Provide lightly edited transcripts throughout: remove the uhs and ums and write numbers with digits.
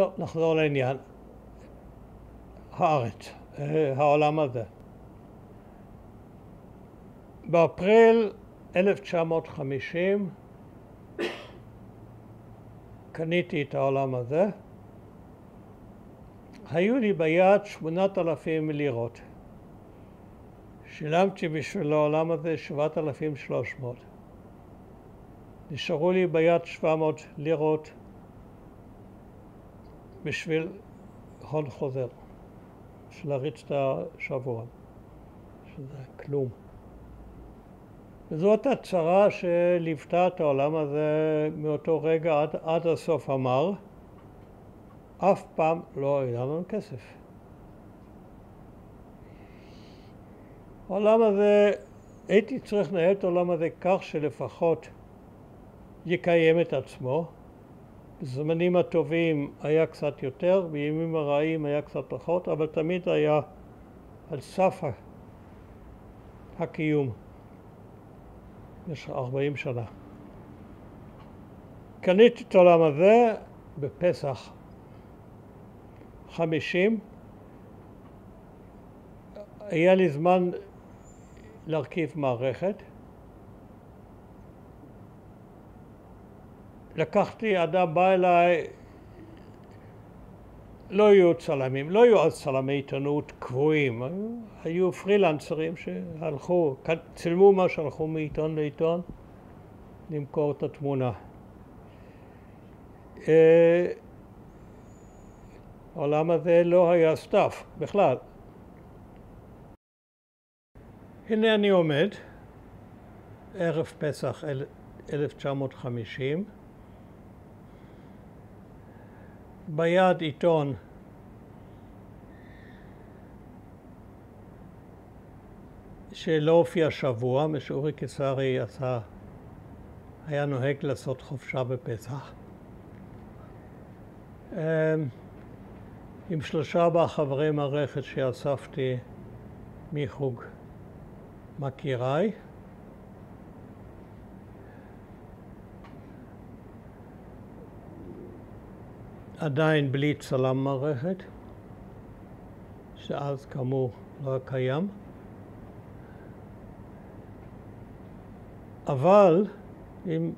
טוב, נחזור לעניין. הארץ, העולם הזה. באפריל 1950 קניתי את העולם הזה. היו לי ביד 8,000 לירות. שילמתי בשביל העולם הזה 7,300. נשארו לי ביד 700 לירות בשביל הון חוזר, בשביל להריץ את השבוע, שזה כלום. וזאת הצרה שליוותה את העולם הזה מאותו רגע עד הסוף המר. אף פעם לא היה לנו כסף. העולם הזה, הייתי צריך לנהל את העולם הזה כך שלפחות יקיים את עצמו. בזמנים הטובים היה קצת יותר, בימים הרעים היה קצת פחות, אבל תמיד היה על סף הקיום. יש 40 שנה. קניתי את העולם הזה בפסח 50. היה לי זמן להרכיב מערכת. לקחתי, אדם בא אליי, לא היו צלמים, לא היו אז צלמי עיתונות קבועים, היו פרילנסרים שהלכו, צילמו מה שהלכו מעיתון לעיתון, למכור את התמונה. העולם הזה לא היה סטאף בכלל. הנה אני עומד, ערב פסח 1950, ביד עיתון שלא הופיע שבוע, משאורי קיסרי היה נוהג לעשות חופשה בפסח. עם 3-4 חברי מערכת שאספתי מחוג מכיריי. עדיין בלי צלם מערכת, שאז כאמור לא קיים. אבל עם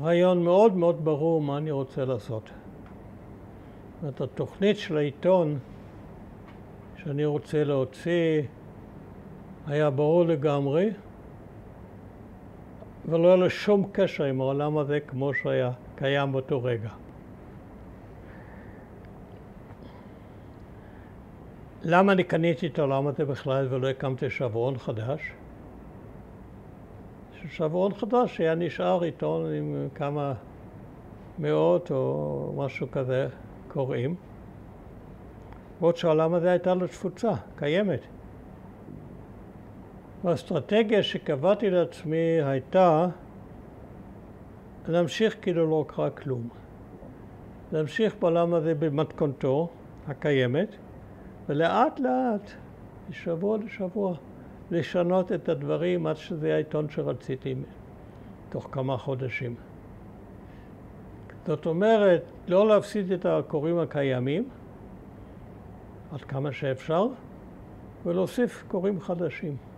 רעיון מאוד מאוד ברור מה אני רוצה לעשות. זאת אומרת, התוכנית של העיתון שאני רוצה להוציא היה ברור לגמרי, ולא היה לו שום קשר עם העולם הזה כמו שהיה קיים באותו רגע. למה אני קניתי את העולם הזה בכלל ולא הקמתי שבועון חדש? שבועון חדש היה נשאר עיתון עם כמה מאות או משהו כזה קוראים, בעוד שהעולם הזה הייתה לו תפוצה קיימת. והאסטרטגיה שקבעתי לעצמי הייתה להמשיך כאילו לא קרה כלום. להמשיך בעולם הזה במתכונתו הקיימת, ולאט לאט, משבוע לשבוע, לשנות את הדברים עד שזה היה העיתון שרציתי תוך כמה חודשים. זאת אומרת, לא להפסיד את הקוראים הקיימים, עד כמה שאפשר, ולהוסיף קוראים חדשים.